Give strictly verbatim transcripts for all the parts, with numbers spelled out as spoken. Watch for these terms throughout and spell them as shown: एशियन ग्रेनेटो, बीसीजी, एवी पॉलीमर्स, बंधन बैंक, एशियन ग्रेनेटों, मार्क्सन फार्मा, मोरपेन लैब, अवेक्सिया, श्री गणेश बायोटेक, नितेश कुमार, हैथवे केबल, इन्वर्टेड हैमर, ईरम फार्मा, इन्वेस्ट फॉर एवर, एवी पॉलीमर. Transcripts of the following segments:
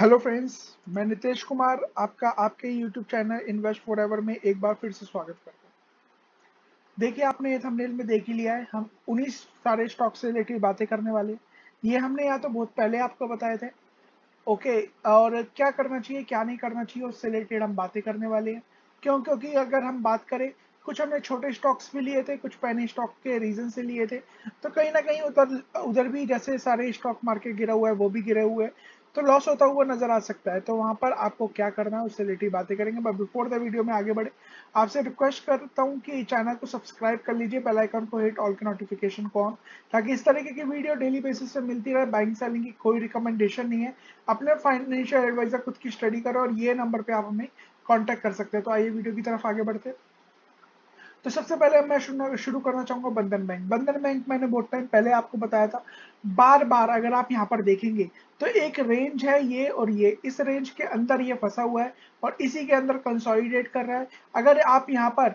Hello friends, मैं नितेश कुमार आपका आपके YouTube channel इन्वेस्ट फॉर एवर में एक बार फिर से स्वागत करता हूं। देखिए, आपने ये थंबनेल में देख ही लिया है, हम उन्हीं सारे स्टॉक से रिलेटेड बातें करने वाले हैं। ये हमने या तो बहुत पहले आपको बताए थे, ओके, और क्या करना चाहिए क्या नहीं करना चाहिए उससे रिलेटेड हम बातें करने वाले हैं। क्यों? क्योंकि अगर हम बात करें, कुछ हमने छोटे स्टॉक्स भी लिए थे, कुछ पैनी स्टॉक के रीजन से लिए थे, तो कहीं ना कहीं उधर उधर भी जैसे सारे स्टॉक मार्केट गिरा हुआ है वो भी गिरे हुए हैं, तो लॉस होता हुआ नजर आ सकता है। तो वहां पर आपको क्या करना है उससे रिलेटेड बातें करेंगे। बट बिफोर द वीडियो में आगे बढ़े, आपसे रिक्वेस्ट करता हूं कि चैनल को सब्सक्राइब कर लीजिए, बेल आइकन को हिट, ऑल के नोटिफिकेशन को ऑन, ताकि इस तरीके की वीडियो डेली बेसिस पे मिलती रहे। बाइंग सेलिंग की कोई रिकमेंडेशन नहीं है, अपने फाइनेंशियल एडवाइजर खुद की स्टडी करो और ये नंबर पर आप हमें कॉन्टेक्ट कर सकते हैं। तो आइए वीडियो की तरफ आगे बढ़ते। तो सबसे पहले मैं शुरू करना चाहूंगा बंधन बैंक। बंधन बैंक मैंने बहुत टाइम पहले आपको बताया था, बार बार अगर आप यहाँ पर देखेंगे तो एक रेंज है ये और ये, इस रेंज के अंदर ये फंसा हुआ है और इसी के अंदर कंसोलिडेट कर रहा है। अगर आप यहाँ पर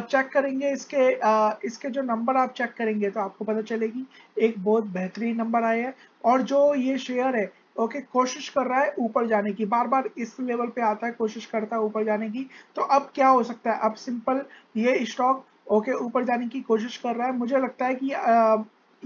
चेक करेंगे, इसके इसके जो नंबर आप चेक करेंगे तो आपको पता चलेगी एक बहुत बेहतरीन नंबर आया है। और जो ये शेयर है, ओके, कोशिश कर रहा है ऊपर जाने की, बार बार इस लेवल पे आता है, कोशिश करता है ऊपर जाने की। तो अब क्या हो सकता है? अब सिंपल ये स्टॉक, ओके, ऊपर जाने की कोशिश कर रहा है। मुझे लगता है कि आ,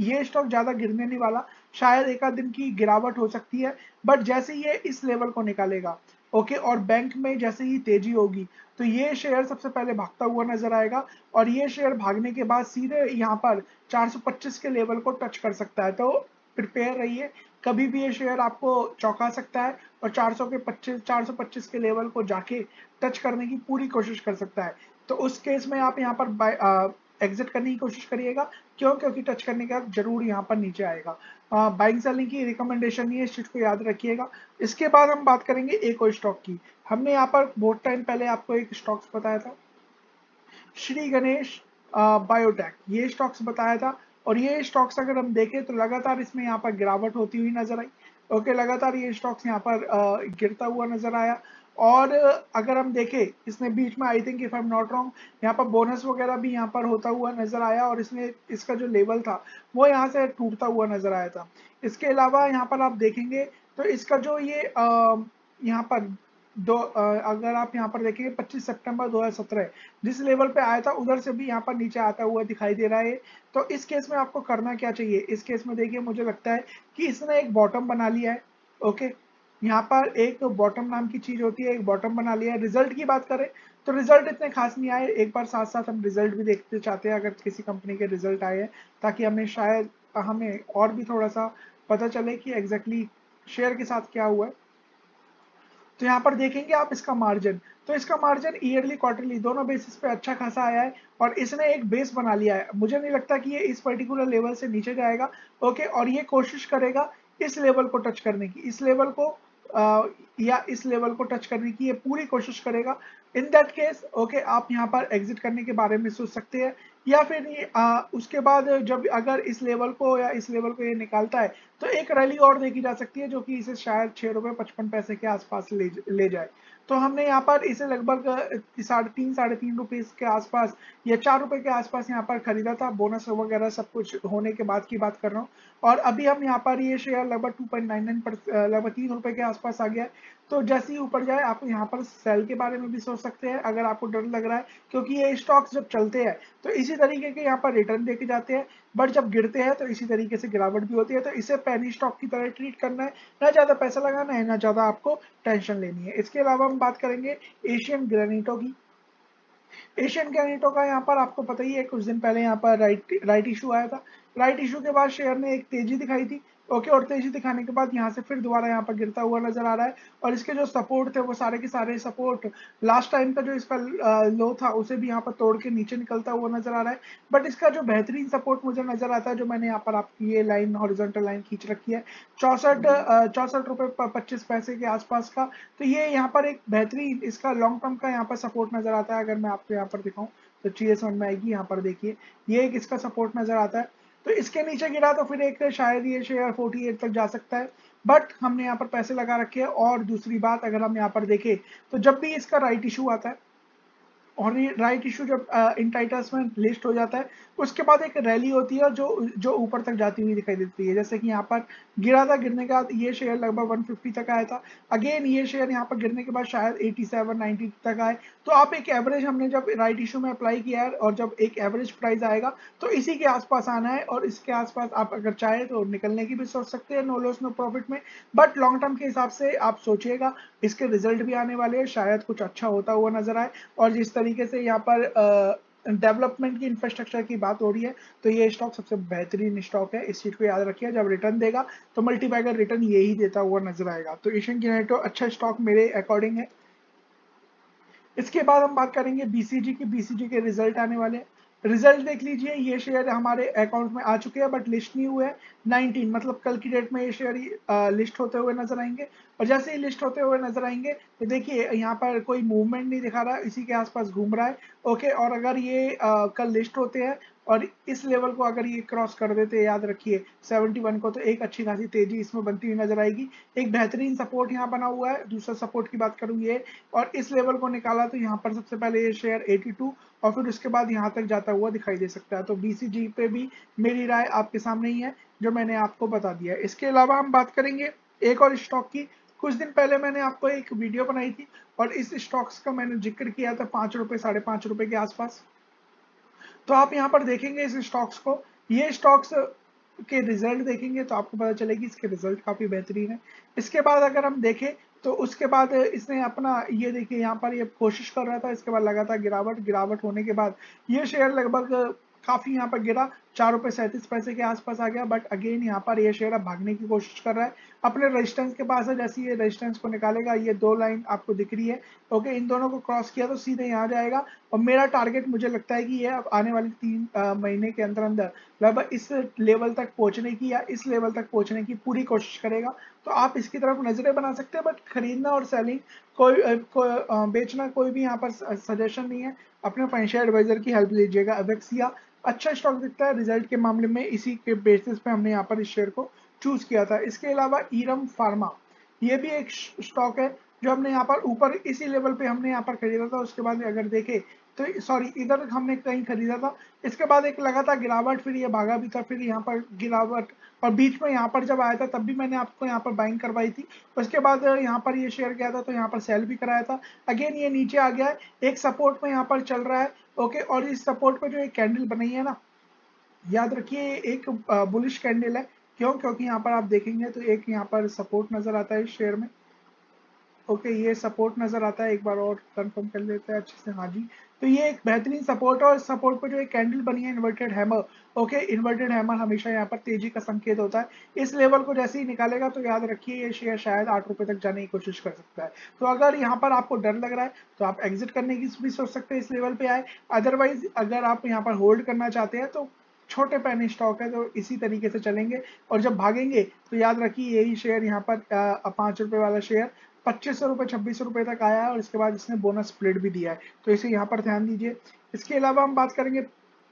ये स्टॉक ज्यादा गिरने नहीं वाला, शायद एक आध दिन की गिरावट हो सकती है, बट जैसे ये इस लेवल को निकालेगा, ओके, और बैंक में जैसे ही तेजी होगी तो ये शेयर सबसे पहले भागता हुआ नजर आएगा। और ये शेयर भागने के बाद सीधे यहाँ पर चार सौ पच्चीस के लेवल को टच कर सकता है। तो प्रिपेयर रहिए, कभी भी ये शेयर आपको चौंका सकता है और चार सौ के पच्चीस चार सौ पच्चीस के लेवल को जाके टच करने की पूरी कोशिश कर सकता है। तो उस केस में आप यहाँ पर एग्जिट करने की कोशिश करिएगा। क्यों? क्योंकि टच करने के बाद जरूर यहाँ पर नीचे आएगा। बाइंग सेलिंग की रिकमेंडेशन नहीं है, इस चीज को याद रखिएगा। इसके बाद हम बात करेंगे एक और स्टॉक की। हमने यहाँ पर बहुत टाइम पहले आपको एक स्टॉक्स बताया था, श्री गणेश बायोटेक, ये स्टॉक्स बताया था। और ये स्टॉक्स अगर हम देखें तो लगातार इसमें यहाँ पर गिरावट होती हुई नजर आई, ओके, लगातार ये स्टॉक्स यहाँ पर गिरता हुआ नजर आया। और अगर हम देखें, इसने बीच में, I think if I am not wrong, यहाँ पर बोनस वगैरह भी यहाँ पर होता हुआ नजर आया और इसने इसका जो लेवल था वो यहाँ से टूटता हुआ नजर आया था। इसके अलावा यहाँ पर आप देखेंगे तो इसका जो ये यह, यहाँ पर दो अगर आप यहाँ पर देखेंगे पच्चीस सितंबर दो हज़ार सत्रह जिस लेवल पे आया था उधर से भी यहाँ पर नीचे आता हुआ दिखाई दे रहा है। तो इस केस में आपको करना क्या चाहिए? इस केस में देखिए, मुझे लगता है कि इसने एक बॉटम बना लिया है, ओके, यहाँ पर एक बॉटम नाम की चीज होती है, एक बॉटम बना लिया है। रिजल्ट की बात करें तो रिजल्ट इतने खास नहीं आए, एक बार साथ साथ हम रिजल्ट भी देखते चाहते हैं अगर किसी कंपनी के रिजल्ट आए हैं, ताकि हमें शायद हमें और भी थोड़ा सा पता चले कि एग्जैक्टली शेयर के साथ क्या हुआ है। तो यहाँ पर देखेंगे आप इसका मार्जिन, तो इसका मार्जिन ईयरली क्वार्टरली दोनों बेसिस पे अच्छा खासा आया है और इसने एक बेस बना लिया है। मुझे नहीं लगता कि ये इस पर्टिकुलर लेवल से नीचे जाएगा, ओके, और ये कोशिश करेगा इस लेवल को टच करने की, इस लेवल को आ, या इस लेवल को टच करने की ये पूरी कोशिश करेगा। इन दैट केस, ओके, आप यहाँ पर एग्जिट करने के बारे में सोच सकते हैं, या फिर आ, उसके बाद जब अगर इस लेवल को या इस लेवल को ये निकालता है तो एक रैली और देखी जा सकती है, जो कि इसे शायद छह रुपए पचपन पैसे के आसपास ले ले जाए। तो हमने यहाँ पर इसे लगभग साढ़े तीन साढ़े तीन रुपए के आसपास या चार रुपए के आसपास यहाँ पर खरीदा था, बोनस वगैरह सब कुछ होने के बाद की बात कर रहा हूँ। और अभी हम यहाँ पर ये शेयर लगभग टू पॉइंट नाइन नाइन लगभग तीन रुपए के आसपास आ गया है। तो जैसे ही ऊपर जाए आप यहाँ पर सेल के बारे में भी सोच सकते हैं अगर आपको डर लग रहा है, क्योंकि ये स्टॉक्स जब चलते हैं तो इसी तरीके के यहाँ पर रिटर्न देके जाते हैं, बट जब गिरते हैं तो इसी तरीके से गिरावट भी होती है। तो इसे पैनी स्टॉक की तरह ट्रीट करना है, ना ज्यादा पैसा लगाना है, ना ज्यादा आपको टेंशन लेनी है। इसके अलावा हम बात करेंगे एशियन ग्रेनेटों की। एशियन ग्रेनेटों का यहाँ पर आपको पता ही है, कुछ दिन पहले यहाँ पर राइट राइट इशू आया था, राइट इशू के बाद शेयर ने एक तेजी दिखाई थी, ओके, और तेजी दिखाने के बाद यहाँ से फिर दोबारा यहाँ पर गिरता हुआ नजर आ रहा है। और इसके जो सपोर्ट थे वो सारे के सारे सपोर्ट लास्ट टाइम का जो इसका लो था उसे भी यहाँ पर तोड़ के नीचे निकलता हुआ नजर आ रहा है। बट इसका जो बेहतरीन सपोर्ट मुझे नजर आता है, जो मैंने यहाँ पर आपकी ये लाइन हॉरिजॉन्टल लाइन खींच रखी है चौसठ चौसठ रुपये पच्चीस पैसे के आसपास का, तो ये यहाँ पर एक बेहतरीन इसका लॉन्ग टर्म का यहाँ पर सपोर्ट नजर आता है। अगर मैं आपको यहाँ पर दिखाऊँ तो चीजें समझ में आएगी। यहाँ पर देखिए, ये एक इसका सपोर्ट नजर आता है, तो इसके नीचे गिरा तो फिर एक शायद ये शेयर अड़तालीस तक जा सकता है, बट हमने यहाँ पर पैसे लगा रखे हैं। और दूसरी बात, अगर हम यहाँ पर देखें तो जब भी इसका राइट इशू आता है, और ये राइट इशू जब इंटाइटल्स में लिस्ट हो जाता है उसके बाद एक रैली होती है जो जो ऊपर तक जाती हुई दिखाई देती है, जैसे कि यहाँ पर गिरा था, गिरने के बाद ये शेयर लगभग एक सौ पचास तक आया था, अगेन ये शेयर यहाँ पर गिरने के बाद शायद सत्तासी नब्बे तक आए। तो आप एक एवरेज, हमने जब राइट इशू में अप्लाई किया है और जब एक एवरेज प्राइस आएगा तो इसी के आसपास आना है, और इसके आसपास आप अगर चाहे तो निकलने की भी सोच सकते हैं, नो लॉस नो प्रॉफिट में, बट लॉन्ग टर्म के हिसाब से आप सोचिएगा, इसके रिजल्ट भी आने वाले हैं, शायद कुछ अच्छा होता हुआ नजर आए। और जिस तरीके से यहाँ पर डेवलपमेंट की इंफ्रास्ट्रक्चर की बात हो रही है तो ये स्टॉक सबसे बेहतरीन स्टॉक है, इस चीज को याद रखिए, जब रिटर्न देगा तो मल्टीपैगर रिटर्न यही देता हुआ नजर आएगा। तो एशियन ग्रेनेटो अच्छा स्टॉक मेरे अकॉर्डिंग है। इसके बाद हम बात करेंगे बीसीजी की। बीसीजी के रिजल्ट आने वाले हैं, रिजल्ट देख लीजिए, ये शेयर हमारे अकाउंट में आ चुके हैं बट लिस्ट नहीं हुए हैं, उन्नीस मतलब कल की डेट में ये शेयर लिस्ट होते हुए नजर आएंगे, और जैसे ही लिस्ट होते हुए नजर आएंगे तो देखिए यहाँ पर कोई मूवमेंट नहीं दिखा रहा है, इसी के आसपास घूम रहा है, ओके। और अगर ये आ, कल लिस्ट होते हैं और इस लेवल को अगर ये क्रॉस कर देते, याद रखिए इकहत्तर को, तो एक अच्छी खासी तेजी इसमें बनती हुई नजर आएगी, एक बेहतरीन सपोर्ट यहाँ बना हुआ है। दूसरा सपोर्ट की बात करूँ ये, और इस लेवल को निकाला तो यहाँ पर सबसे पहले ये शेयर बयासी और फिर उसके बाद यहाँ तक जाता हुआ दिखाई दे सकता है। तो बीसीजी पे भी मेरी राय आपके सामने ही है जो मैंने आपको बता दिया है। इसके अलावा हम बात करेंगे एक और स्टॉक की। कुछ दिन पहले मैंने आपको एक वीडियो बनाई थी और इस स्टॉक्स का मैंने जिक्र किया था पाँच रुपये साढ़े पाँच रुपये के आसपास। तो आप यहाँ पर देखेंगे इस स्टॉक्स को, ये स्टॉक्स के रिजल्ट देखेंगे तो आपको पता चलेगी इसके रिजल्ट काफ़ी बेहतरीन है। इसके बाद अगर हम देखें तो उसके बाद इसने अपना ये देखिए यहाँ पर ये कोशिश कर रहा था, इसके बाद लगातार गिरावट गिरावट होने के बाद ये शेयर लगभग काफ़ी यहाँ पर गिरा, चार रुपये सैंतीस पैसे के आसपास आ गया, बट अगेन यहाँ पर ये शेयर अब भागने की कोशिश कर रहा है, अपने रेजिस्टेंस के पास है, जैसे ये रेजिस्टेंस को निकालेगा, ये दो लाइन आपको दिख रही है, ओके, इन दोनों को क्रॉस किया तो सीधे यहाँ जाएगा। और मेरा टारगेट मुझे लगता है कि ये अब आने वाले तीन आ, महीने के अंदर अंदर लगभग इस लेवल तक पहुँचने की या इस लेवल तक पहुँचने की पूरी कोशिश करेगा। तो आप इसकी तरफ नज़रें बना सकते हैं, बट खरीदना और सेलिंग कोई को, आ, बेचना कोई भी यहाँ पर सजेशन नहीं है, अपने फाइनेंशियल एडवाइजर की हेल्प लीजिएगा। अवेक्सिया अच्छा स्टॉक दिखता है रिजल्ट के मामले में, इसी के बेसिस पे हमने यहाँ पर इस शेयर को चूज किया था। इसके अलावा ईरम फार्मा, ये भी एक स्टॉक है जो हमने यहाँ पर ऊपर इसी लेवल पे हमने यहाँ पर खरीदा था, उसके बाद अगर देखें तो सॉरी इधर हमने कहीं खरीदा था, इसके बाद एक लगातार गिरावट, फिर ये भागा भी था, फिर यहाँ पर गिरावट, और बीच में यहाँ पर जब आया था तब भी मैंने आपको यहाँ पर बाइंग करवाई थी, उसके बाद यहाँ पर ये शेयर गया था तो यहाँ पर सेल भी कराया था, अगेन ये नीचे आ गया है, एक सपोर्ट में यहाँ पर चल रहा है, ओके। और इस सपोर्ट पर जो एक कैंडल बनी है ना, याद रखिए एक बुलिश कैंडल है, क्यों? क्योंकि यहाँ पर आप देखेंगे तो एक यहाँ पर सपोर्ट नजर आता है इस शेयर में, ओके okay, ये सपोर्ट नज़र आता है, एक बार और कंफर्म कर लेते हैं अच्छे से, हाँ जी। तो ये एक बेहतरीन सपोर्ट है और सपोर्ट पर जो एक कैंडल बनी है इन्वर्टेड हैमर, okay okay, इन्वर्टेड हैमर हमेशा यहाँ पर तेजी का संकेत होता है, इस लेवल को जैसे ही निकालेगा तो याद रखिए ये शेयर शायद आठ रुपये तक जाने की कोशिश कर सकता है। तो अगर यहाँ पर आपको डर लग रहा है तो आप एग्जिट करने की भी सोच सकते हैं, इस लेवल पर आए, अदरवाइज अगर आप यहाँ पर होल्ड करना चाहते हैं तो छोटे पैने स्टॉक है तो इसी तरीके से चलेंगे, और जब भागेंगे तो याद रखिए यही शेयर यहाँ पर पाँच रुपये वाला शेयर पच्चीस सौ रुपये छब्बीस सौ रुपये तक आया है, और इसके बाद इसने बोनस स्प्लिट भी दिया है, तो इसे यहाँ पर ध्यान दीजिए। इसके अलावा हम बात करेंगे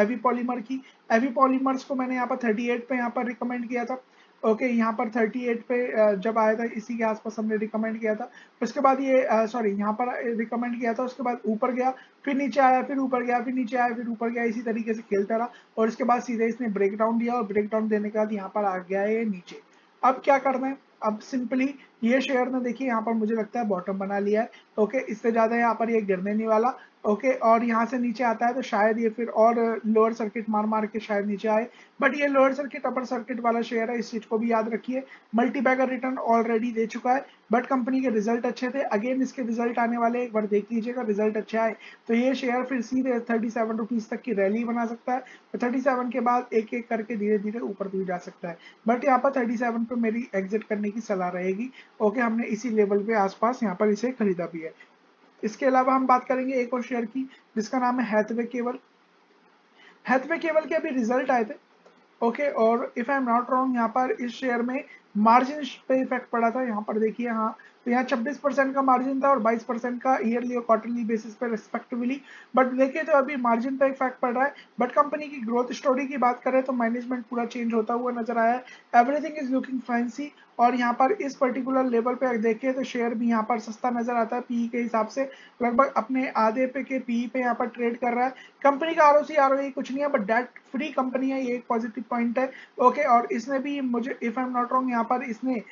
एवी पॉलीमर की। एवी पॉलीमर्स को मैंने यहाँ पर अड़तीस पे यहाँ पर रिकमेंड किया था, ओके, यहाँ पर अड़तीस पे जब आया था इसी के आसपास हमने रिकमेंड किया था, उसके बाद ये सॉरी यहाँ पर रिकमेंड किया था, उसके बाद ऊपर गया, फिर नीचे आया, फिर ऊपर गया, फिर नीचे आया, फिर ऊपर गया, इसी तरीके से खेलता रहा, और इसके बाद सीधे इसने ब्रेकडाउन दिया, और ब्रेकडाउन देने के बाद यहाँ पर आ गया है नीचे। अब क्या करना है, अब सिंपली ये शेयर ने देखिए यहाँ पर मुझे लगता है बॉटम बना लिया है, ओके, इससे ज़्यादा यहाँ पर ये गिरने नहीं वाला, ओके, और यहाँ से नीचे आता है तो शायद ये फिर और लोअर सर्किट मार मार के शायद नीचे आए, बट ये लोअर सर्किट अपर सर्किट वाला शेयर है, इस चीज़ को भी याद रखिए। मल्टीपैगर रिटर्न ऑलरेडी दे चुका है बट कंपनी के रिजल्ट अच्छे थे, अगेन इसके रिजल्ट आने वाले, एक बार देख लीजिएगा, रिजल्ट अच्छे आए तो ये शेयर फिर सीधे थर्टी सेवन रुपीज़ तक की रैली बना सकता है, तो थर्टी सेवन के बाद एक एक करके धीरे धीरे ऊपर भी जा सकता है, बट यहाँ पर थर्टी सेवन पर मेरी एग्जिट करने की सलाह रहेगी, ओके okay, हमने इसी लेवल पे आसपास यहाँ पर इसे खरीदा भी है। इसके अलावा हम बात करेंगे एक और शेयर की जिसका नाम है हैथवे केबल। हैथवे केबल के अभी रिजल्ट आए थे, ओके okay, और if I am not wrong यहाँ पर इस शेयर में मार्जिन पे इफेक्ट पड़ा था यहाँ पर देखिए, हाँ तो यहाँ छब्बीस परसेंट का मार्जिन था और बाईस परसेंट का ईयरली और क्वार्टरली बेसिस पे रेस्पेक्टिवली। बट देखिए तो अभी मार्जिन पे इफेक्ट पड़ रहा है, बट कंपनी की ग्रोथ स्टोरी की बात करें तो मैनेजमेंट पूरा चेंज होता हुआ नजर आया है, एवरीथिंग इज लुकिंग फैंसी। और यहाँ पर इस पर्टिकुलर लेवल पे देखिए तो शेयर भी यहाँ पर सस्ता नजर आता है, पीई के हिसाब से लगभग अपने आधे पे के पीई पे यहाँ पर ट्रेड कर रहा है। कंपनी का आरओसी आरओई कुछ नहीं है, बट डेट फ्री कंपनी है, ये एक पॉजिटिव पॉइंट है। ओके, और इसने भी मुझे if I am not wrong यहाँ पर इसने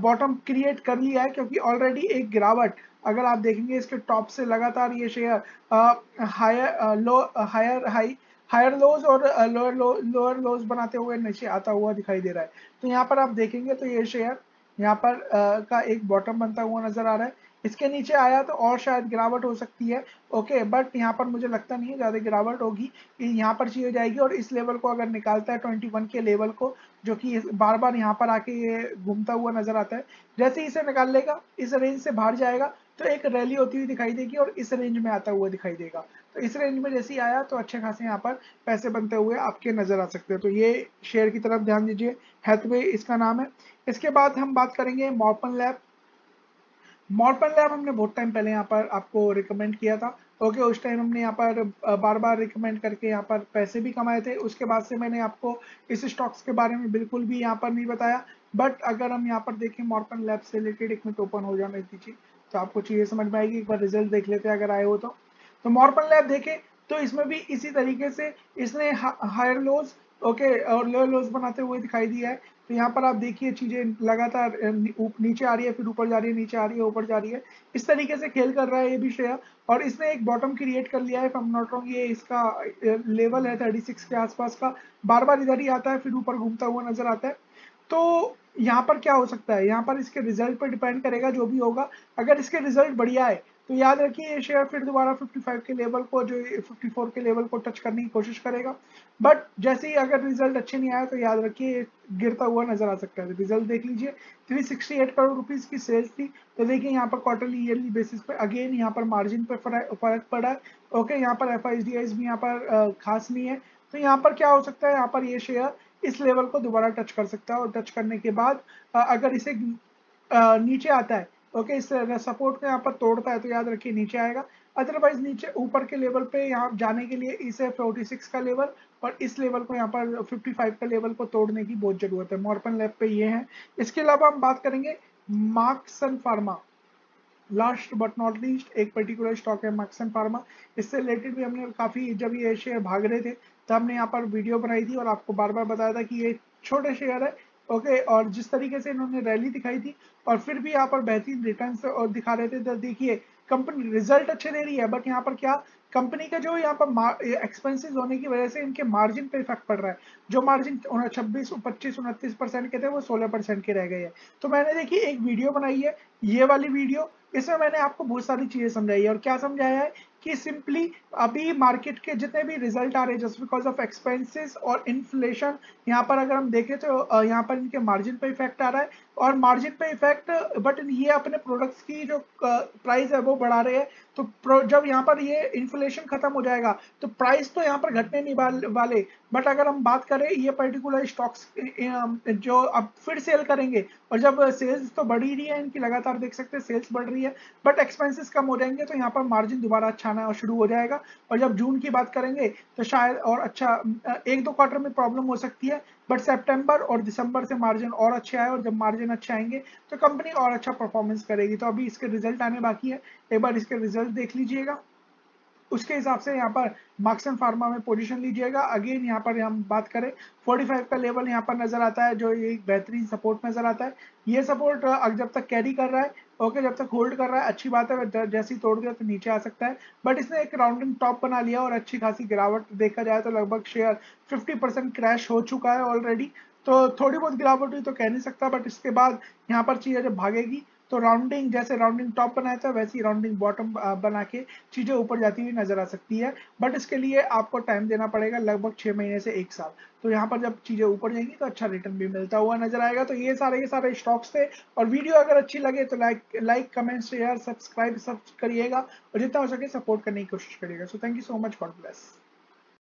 बॉटम क्रिएट कर लिया है, क्योंकि ऑलरेडी एक गिरावट अगर आप देखेंगे इसके टॉप से लगातार ये share higher low higher high higher lows और लोअर लो लोअर लोज बनाते हुए नीचे आता हुआ दिखाई दे रहा है। तो यहाँ पर आप देखेंगे तो ये शेयर यहाँ पर आ, का एक बॉटम बनता हुआ नजर आ रहा है, इसके नीचे आया तो और शायद गिरावट हो सकती है। ओके, बट यहाँ पर मुझे लगता नहीं है ज़्यादा गिरावट होगी, यहाँ पर चाहिए जाएगी। और इस लेवल को अगर निकालता है इक्कीस के लेवल को, जो कि बार बार यहाँ पर आके ये घूमता हुआ नजर आता है, जैसे इसे निकाल लेगा इस रेंज से बाहर जाएगा तो एक रैली होती हुई दिखाई देगी और इस रेंज में आता हुआ दिखाई देगा। तो इस रेंज में जैसे ही आया तो अच्छे खासे यहाँ पर पैसे बनते हुए आपके नजर आ सकते हैं। तो ये शेयर की तरफ ध्यान दीजिए, हैथवे इसका नाम है। इसके बाद हम बात करेंगे मोरपेन लैब। मोरपेन लैब हमने बहुत टाइम पहले यहाँ पर आपको रिकमेंड किया था। ओके, उस टाइम हमने यहाँ पर बार बार रिकमेंड करके यहाँ पर पैसे भी कमाए थे। उसके बाद से मैंने आपको इस स्टॉक्स के बारे में बिल्कुल भी यहाँ पर नहीं बताया, बट अगर हम यहाँ पर देखें मोरपेन लैब से रिलेटेड एक मिनट ओपन हो जाने दीजिए तो आपको चीज़ें समझ में आएगी। एक बार रिजल्ट देख लेते हैं अगर आए हो तो। तो मोरपेन लैब देखें तो इसमें भी इसी तरीके से इसने हा, हायर लोज ओके और लोअर लोज बनाते हुए दिखाई दिया है। तो यहाँ पर आप देखिए चीज़ें लगातार नीचे आ रही है, फिर ऊपर जा रही है, नीचे आ रही है, ऊपर जा रही है, इस तरीके से खेल कर रहा है ये भी शेयर। और इसने एक बॉटम क्रिएट कर लिया है, if I am not wrong ये इसका लेवल है छत्तीस के आसपास का, बार बार इधर ही आता है फिर ऊपर घूमता हुआ नजर आता है। तो यहाँ पर क्या हो सकता है, यहाँ पर इसके रिजल्ट पर डिपेंड करेगा जो भी होगा। अगर इसके रिजल्ट बढ़िया है तो याद रखिए ये शेयर फिर दोबारा पचपन के लेवल को, जो चौवन के लेवल को टच करने की कोशिश करेगा। बट जैसे ही अगर रिजल्ट अच्छे नहीं आया तो याद रखिए ये गिरता हुआ नजर आ सकता है। रिजल्ट देख लीजिए, तीन सौ अड़सठ करोड़ रुपीस की सेल्स थी। तो देखिए यहाँ पर क्वार्टरली ईयरली बेसिस पे अगेन यहाँ पर मार्जिन पर फर्क पड़ा है। ओके, यहाँ पर एफ आई डी आईज भी यहाँ पर खास नहीं है। तो यहाँ पर क्या हो सकता है, यहाँ पर ये शेयर इस लेवल को दोबारा टच कर सकता है और टच करने के बाद अगर इसे नीचे आता है ओके इस सपोर्ट को यहाँ पर तोड़ता है तो याद रखिए नीचे आएगा। अदरवाइज नीचे ऊपर के लेवल पे यहाँ जाने के लिए इसे छियालीस का लेवल और इस लेवल को यहाँ पर पचपन का लेवल को तोड़ने की बहुत जरूरत है। मोरपेन लैब पे ये है। इसके अलावा हम बात करेंगे मार्क्सन फार्मा, last but not least एक पर्टिकुलर स्टॉक है मार्क्सन फार्मा। इससे रिलेटेड भी हमने काफ़ी, जब ये शेयर भाग रहे थे तो हमने यहाँ पर वीडियो बनाई थी और आपको बार बार बताया था कि ये छोटे शेयर है। ओके, और जिस तरीके से इन्होंने रैली दिखाई थी और फिर भी यहाँ पर बेहतरीन रिटर्न्स और दिखा रहे थे। तो देखिए कंपनी रिजल्ट अच्छे दे रही है, बट यहाँ पर क्या, कंपनी का जो यहाँ पर एक्सपेंसेस होने की वजह से इनके मार्जिन पे इफेक्ट पड़ रहा है। जो मार्जिन छब्बीस पच्चीस उनतीस परसेंट के थे वो सोलह परसेंट के रह गए हैं। तो मैंने देखिए एक वीडियो बनाई है, ये वाली वीडियो, इसमें मैंने आपको बहुत सारी चीज़ें समझाई है। और क्या समझाया है कि सिंपली अभी मार्केट के जितने भी रिजल्ट आ रहे हैं जस्ट बिकॉज ऑफ एक्सपेंसेस और इन्फ्लेशन, यहाँ पर अगर हम देखें तो यहाँ पर इनके मार्जिन पे इफेक्ट आ रहा है और मार्जिन पे इफेक्ट, बट ये अपने प्रोडक्ट्स की जो प्राइस है वो बढ़ा रहे हैं। तो जब यहाँ पर ये इन्फ्लेशन खत्म हो जाएगा तो प्राइस तो यहाँ पर घटने नहीं वाले। बट अगर हम बात करें ये पर्टिकुलर स्टॉक्स जो अब फिर सेल करेंगे, और जब सेल्स तो बढ़ ही रही है इनकी, लगातार देख सकते हैं सेल्स बढ़ रही है, बट एक्सपेंसेस कम हो जाएंगे तो यहाँ पर मार्जिन दोबारा अच्छा शुरू हो जाएगा। और जब जून की बात करेंगे तो शायद और अच्छा, एक दो क्वार्टर में प्रॉब्लम हो सकती है, बट सितंबर और दिसंबर से मार्जिन और अच्छे आए, और जब मार्जिन अच्छे आएंगे तो कंपनी और अच्छा परफॉर्मेंस करेगी। तो अभी इसके रिजल्ट आने बाकी है, एक बार इसके रिजल्ट देख लीजिएगा, उसके हिसाब से यहाँ पर मार्क्सन फार्मा में पोजीशन लीजिएगा। अगेन यहाँ पर हम बात करें पैंतालीस का लेवल यहाँ पर नजर आता है, जो एक बेहतरीन सपोर्ट नजर आता है। ये सपोर्ट जब तक कैरी कर रहा है ओके, जब तक होल्ड कर रहा है अच्छी बात है, जैसे ही तोड़ गया तो नीचे आ सकता है। बट इसने एक राउंडिंग टॉप बना लिया और अच्छी खासी गिरावट देखा जाए तो लगभग शेयर फिफ्टी परसेंट क्रैश हो चुका है ऑलरेडी। तो थोड़ी बहुत गिरावट हुई तो कह नहीं सकता, बट इसके बाद यहाँ पर चीज़ें जब भागेगी तो राउंडिंग, जैसे राउंडिंग टॉप बनाया था वैसी राउंडिंग बॉटम बना के चीज़ें ऊपर जाती हुई नजर आ सकती है। बट इसके लिए आपको टाइम देना पड़ेगा, लगभग छः महीने से एक साल। तो यहाँ पर जब चीज़ें ऊपर जाएंगी तो अच्छा रिटर्न भी मिलता हुआ नजर आएगा। तो ये सारे के सारे स्टॉक्स थे, और वीडियो अगर अच्छी लगे तो like like comment share subscribe सब करिएगा और जितना हो सके सपोर्ट करने की कोशिश करिएगा। So thank you so much, God bless.